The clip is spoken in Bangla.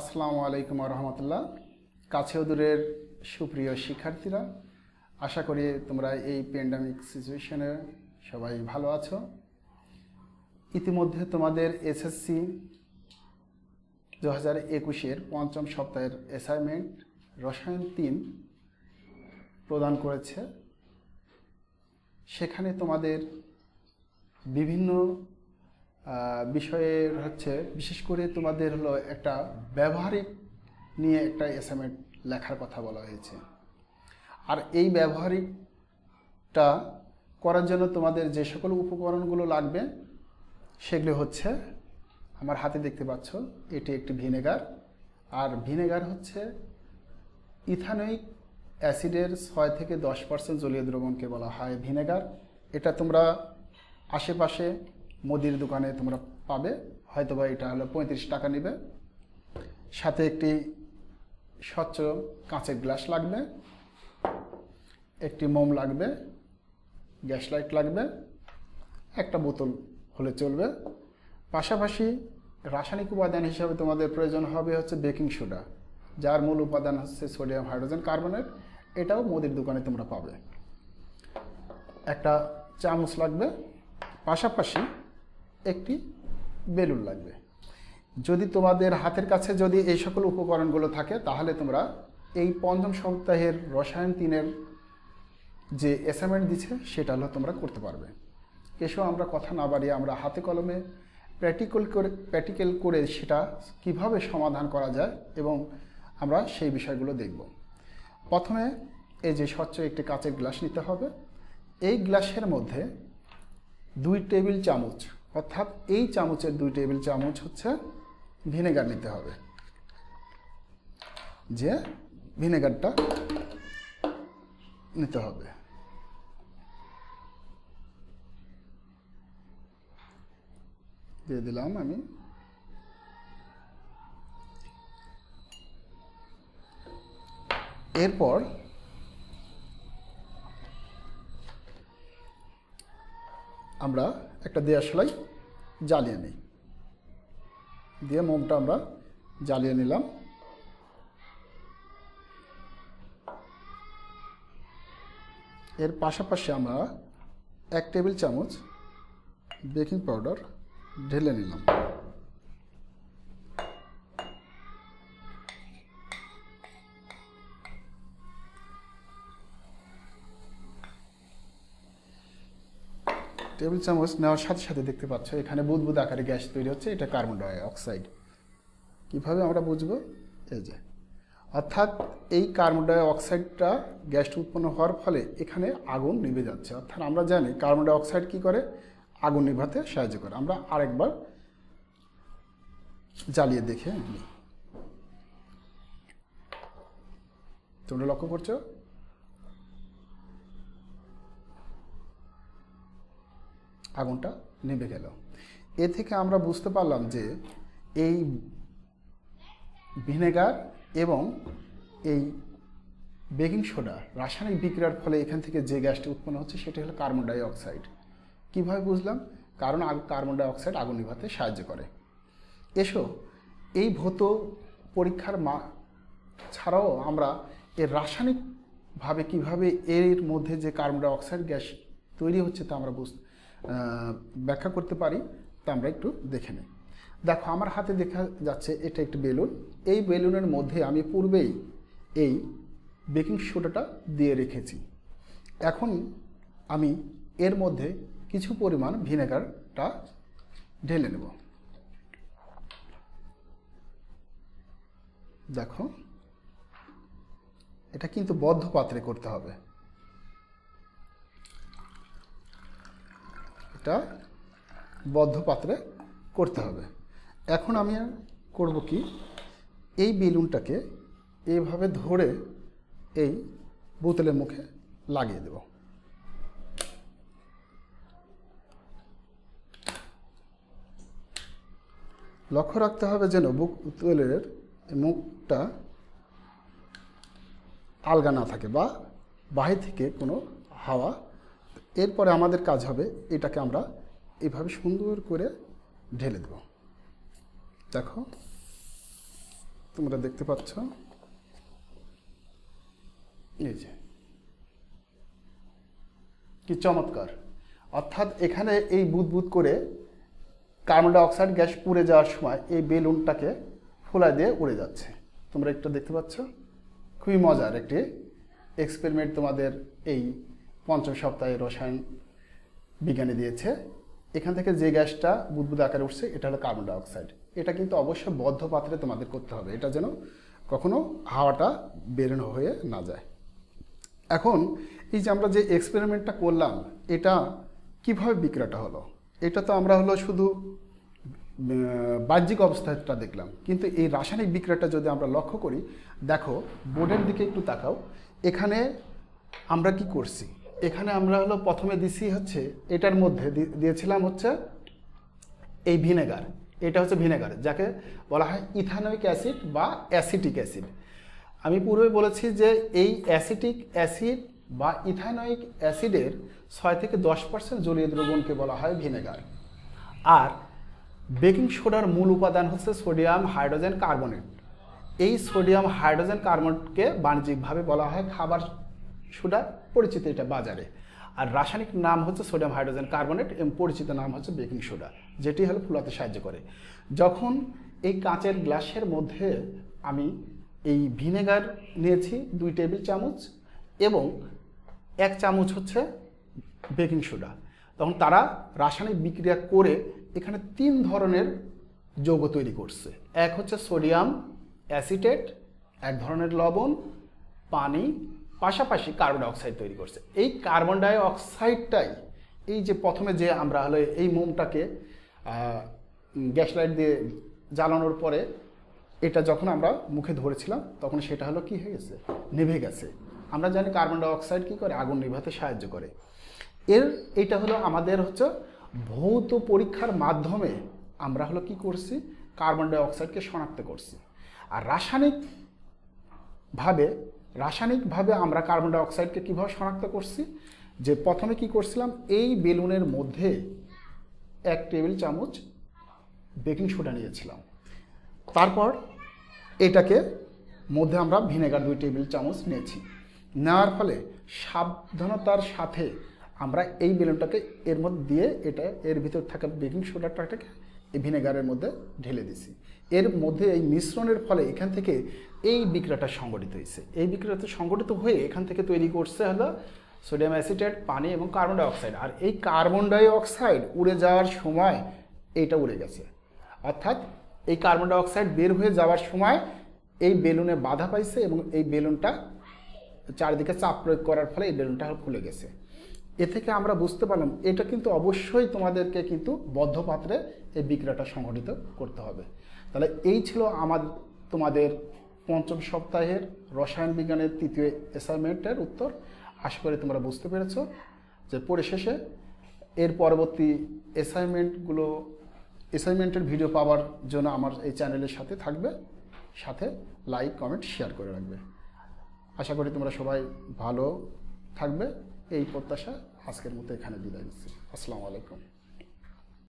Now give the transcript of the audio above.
আসসালামু আলাইকুম ওয়া রাহমাতুল্লাহ। কাছে দূরের সুপ্রিয় শিক্ষার্থীরা, আশা করি তোমরা এই প্যান্ডেমিক সিচুয়েশনে সবাই ভালো আছো। ইতিমধ্যে তোমাদের এসএসসি 2021 এর পঞ্চম সপ্তাহের অ্যাসাইনমেন্ট রসায়ন ৩ প্রদান করেছে। সেখানে তোমাদের বিভিন্ন বিষয়ের হচ্ছে বিশেষ করে তোমাদের হলো একটা ব্যবহারিক নিয়ে একটা অ্যাসাইনমেন্ট লেখার কথা বলা হয়েছে। আর এই ব্যবহারিকটা করার জন্য তোমাদের যে সকল উপকরণগুলো লাগবে সেগুলো হচ্ছে আমার হাতে দেখতে পাচ্ছ, এটি একটি ভিনেগার। আর ভিনেগার হচ্ছে ইথানোয়িক অ্যাসিডের 6 থেকে 10% জলীয় দ্রবণকে বলা হয় ভিনেগার। এটা তোমরা আশেপাশে মুদির দোকানে তোমরা পাবে, হয়তোবা এটা হলো 35 টাকা নেবে। সাথে একটি স্বচ্ছ কাঁচের গ্লাস লাগবে, একটি মোম লাগবে, গ্যাস লাইট লাগবে, একটা বোতল হলে চলবে। পাশাপাশি রাসায়নিক উপাদান হিসাবে তোমাদের প্রয়োজন হবে হচ্ছে বেকিং সোডা, যার মূল উপাদান হচ্ছে সোডিয়াম হাইড্রোজেন কার্বনেট। এটাও মুদির দোকানে তোমরা পাবে। একটা চামচ লাগবে, পাশাপাশি একটি বেলুন লাগবে। যদি তোমাদের হাতের কাছে যদি এই সকল উপকরণগুলো থাকে, তাহলে তোমরা এই পঞ্চম সপ্তাহের রসায়ন ৩-এর যে অ্যাসাইনমেন্ট দিচ্ছে সেটা হলো তোমরা করতে পারবে। এসব আমরা কথা না বাড়িয়ে আমরা হাতে কলমে প্র্যাকটিক্যাল করে সেটা কিভাবে সমাধান করা যায় এবং আমরা সেই বিষয়গুলো দেখব। প্রথমে এই যে স্বচ্ছ একটি কাঁচের গ্লাস নিতে হবে। এই গ্লাসের মধ্যে 2 টেবিল চামচ, অর্থাৎ এই চামচের 2 টেবিল চামচ হচ্ছে ভিনেগার নিতে হবে। যে ভিনেগারটা নিতে হবে দিয়ে দিলাম আমি। এরপর আমরা একটা দেশলাই জ্বালিয়ে নিই, দিয়ে মোমটা আমরা জ্বালিয়ে নিলাম। এর পাশাপাশি আমরা 1 টেবিল চামচ বেকিং পাউডার ঢেলে নিলাম। টেবিল চামচ নেওয়ার সাথে সাথে দেখতে পাচ্ছ এখানে বুদবুদ আকারে গ্যাস তৈরি হচ্ছে। এটা কার্বন ডাই অক্সাইড। কীভাবে আমরা বুঝবো? এই যে, অর্থাৎ এই কার্বন ডাই অক্সাইডটা গ্যাস উৎপন্ন হওয়ার ফলে এখানে আগুন নিভে যাচ্ছে। অর্থাৎ আমরা জানি কার্বন ডাই অক্সাইড কী করে, আগুন নিভাতে সাহায্য করে। আমরা আরেকবার জ্বালিয়ে দেখে নিই। তোমরা লক্ষ্য করছো আগুনটা নিভে গেল। এ থেকে আমরা বুঝতে পারলাম যে এই ভিনেগার এবং এই বেকিং সোডা রাসায়নিক বিক্রিয়ার ফলে এখান থেকে যে গ্যাসটি উৎপন্ন হচ্ছে সেটা হলো কার্বন ডাই অক্সাইড। কীভাবে বুঝলাম? কারণ কার্বন ডাই অক্সাইড আগুন নিভাতে সাহায্য করে। এসো এই ভৌত পরীক্ষার ছাড়াও আমরা এর রাসায়নিকভাবে কীভাবে এর মধ্যে যে কার্বন ডাই অক্সাইড গ্যাস তৈরি হচ্ছে তা আমরা ব্যাখ্যা করতে পারি। তা আমরা একটু দেখে নিই। দেখো আমার হাতে দেখা যাচ্ছে এটা একটি বেলুন। এই বেলুনের মধ্যে আমি পূর্বেই এই বেকিং সোডাটা দিয়ে রেখেছি। এখন আমি এর মধ্যে কিছু পরিমাণ ভিনেগারটা ঢেলে নেব। দেখো এটা কিন্তু বদ্ধ পাত্রে করতে হবে। এটা বদ্ধ পাত্রে করতে হবে। এখন আমি করব কি, এই বেলুনটাকে এইভাবে ধরে এই বোতলের মুখে লাগিয়ে দেব। লক্ষ্য রাখতে হবে যেন বোতলের মুখটা আলগা না থাকে বা বাহির থেকে কোনো হাওয়া। এরপরে আমাদের কাজ হবে এটাকে আমরা এভাবে সুন্দর করে ঢেলে দেব। দেখো তোমরা দেখতে পাচ্ছ এই যে কি চমৎকার। অর্থাৎ এখানে এই বুদবুদ করে কার্বন ডাই অক্সাইড গ্যাস পুড়ে যাওয়ার সময় এই বেলুনটাকে ফোলা দিয়ে উড়ে যাচ্ছে, তোমরা একটা দেখতে পাচ্ছ। খুবই মজার একটি এক্সপেরিমেন্ট তোমাদের এই পঞ্চম সপ্তাহে রসায়ন বিজ্ঞানে দিয়েছে। এখান থেকে যে গ্যাসটা বুদবুদ আকারে উঠছে এটা হলো কার্বন ডাই অক্সাইড। এটা কিন্তু অবশ্যই বদ্ধ পাত্রে তোমাদের করতে হবে, এটা যেন কখনো হাওয়াটা বেরোনো হয়ে না যায়। এখন এই যে আমরা যে এক্সপেরিমেন্টটা করলাম এটা কিভাবে বিক্রিয়াটা হলো, এটা তো আমরা হলো শুধু বাহ্যিক অবস্থাটা দেখলাম, কিন্তু এই রাসায়নিক বিক্রিয়াটা যদি আমরা লক্ষ্য করি, দেখো বোর্ডের দিকে একটু তাকাও। এখানে আমরা কি করছি, এখানে আমরা হলো প্রথমে দিছি হচ্ছে এটার মধ্যে দিয়েছিলাম হচ্ছে এই ভিনেগার, এটা হচ্ছে ভিনেগার যাকে বলা হয় ইথানোয়িক অ্যাসিড বা অ্যাসিটিক অ্যাসিড। আমি পূর্বে বলেছি যে এই অ্যাসিটিক অ্যাসিড বা ইথানোয়িক অ্যাসিডের 6 থেকে 10% জলীয় দ্রবণকে বলা হয় ভিনেগার। আর বেকিং সোডার মূল উপাদান হচ্ছে সোডিয়াম হাইড্রোজেন কার্বনেট। এই সোডিয়াম হাইড্রোজেন কার্বনেটকে বাণিজ্যিকভাবে বলা হয় খাবার সোডা, পরিচিত এটা বাজারে। আর রাসায়নিক নাম হচ্ছে সোডিয়াম হাইড্রোজেন কার্বনেট এবং পরিচিত নাম হচ্ছে বেকিং সোডা, যেটি হলো ফুলাতে সাহায্য করে। যখন এই কাঁচের গ্লাসের মধ্যে আমি এই ভিনেগার নিয়েছি 2 টেবিল চামচ এবং 1 চামচ হচ্ছে বেকিং সোডা, তখন তারা রাসায়নিক বিক্রিয়া করে এখানে 3 ধরনের যৌগ তৈরি করছে। এক হচ্ছে সোডিয়াম অ্যাসিটেট, এক ধরনের লবণ, পানি, পাশাপাশি কার্বন ডাই অক্সাইড তৈরি করছে। এই কার্বন ডাই অক্সাইডটাই এই যে প্রথমে যে আমরা হলো এই মোমটাকে গ্যাস লাইট দিয়ে জ্বালানোর পরে এটা যখন আমরা মুখে ধরেছিলাম তখন সেটা হলো কি হয়ে গেছে, নিভে গেছে। আমরা জানি কার্বন ডাই অক্সাইড কী করে, আগুন নিভাতে সাহায্য করে। এটা হলো আমাদের হচ্ছে ভৌত পরীক্ষার মাধ্যমে আমরা হলো কি করছি, কার্বন ডাই অক্সাইডকে শনাক্ত করছি। আর রাসায়নিকভাবে আমরা কার্বন ডাই অক্সাইডকে কীভাবে শনাক্ত করছি, যে প্রথমে কি করছিলাম, এই বেলুনের মধ্যে 1 টেবিল চামচ বেকিং সোডা নিয়েছিলাম, তারপর এটাকে মধ্যে আমরা ভিনেগার 2 টেবিল চামচ নিয়েছি। নেওয়ার ফলে সাবধানতার সাথে আমরা এই বেলুনটাকে এর মধ্যে দিয়ে এটা এর ভিতর থাকা বেকিং সোডাটাকে এই ভিনেগারের মধ্যে ঢেলে দিছি। এর মধ্যে এই মিশ্রণের ফলে এখান থেকে এই বিক্রিয়াটা সংগঠিত হয়েছে। এই বিক্রিয়াটা সংগঠিত হয়ে এখান থেকে তৈরি করছে হলো সোডিয়াম অ্যাসিটেট, পানি এবং কার্বন ডাই অক্সাইড। আর এই কার্বন ডাই অক্সাইড উড়ে যাওয়ার সময় এইটা উড়ে গেছে, অর্থাৎ এই কার্বন ডাই অক্সাইড বের হয়ে যাওয়ার সময় এই বেলুনে বাধা পাইছে এবং এই বেলুনটা চারিদিকে চাপ প্রয়োগ করার ফলে এই বেলুনটা ফুলে গেছে। এ থেকে আমরা বুঝতে পারলাম এটা কিন্তু অবশ্যই তোমাদেরকে কিন্তু বদ্ধ পাত্রে এই বিক্রিয়াটা সংগঠিত করতে হবে। তাহলে এই ছিল তোমাদের পঞ্চম সপ্তাহের রসায়ন বিজ্ঞানের 3য় অ্যাসাইনমেন্টের উত্তর। আশা করি তোমরা বুঝতে পেরেছ যে পরিশেষে এর পরবর্তী অ্যাসাইনমেন্টের ভিডিও পাওয়ার জন্য আমার এই চ্যানেলের সাথে থাকবে, সাথে লাইক কমেন্ট শেয়ার করে রাখবে। আশা করি তোমরা সবাই ভালো থাকবে এই প্রত্যাশা আজকের মতো এখানে বিদায় নিচ্ছি। আসসালামু আলাইকুম।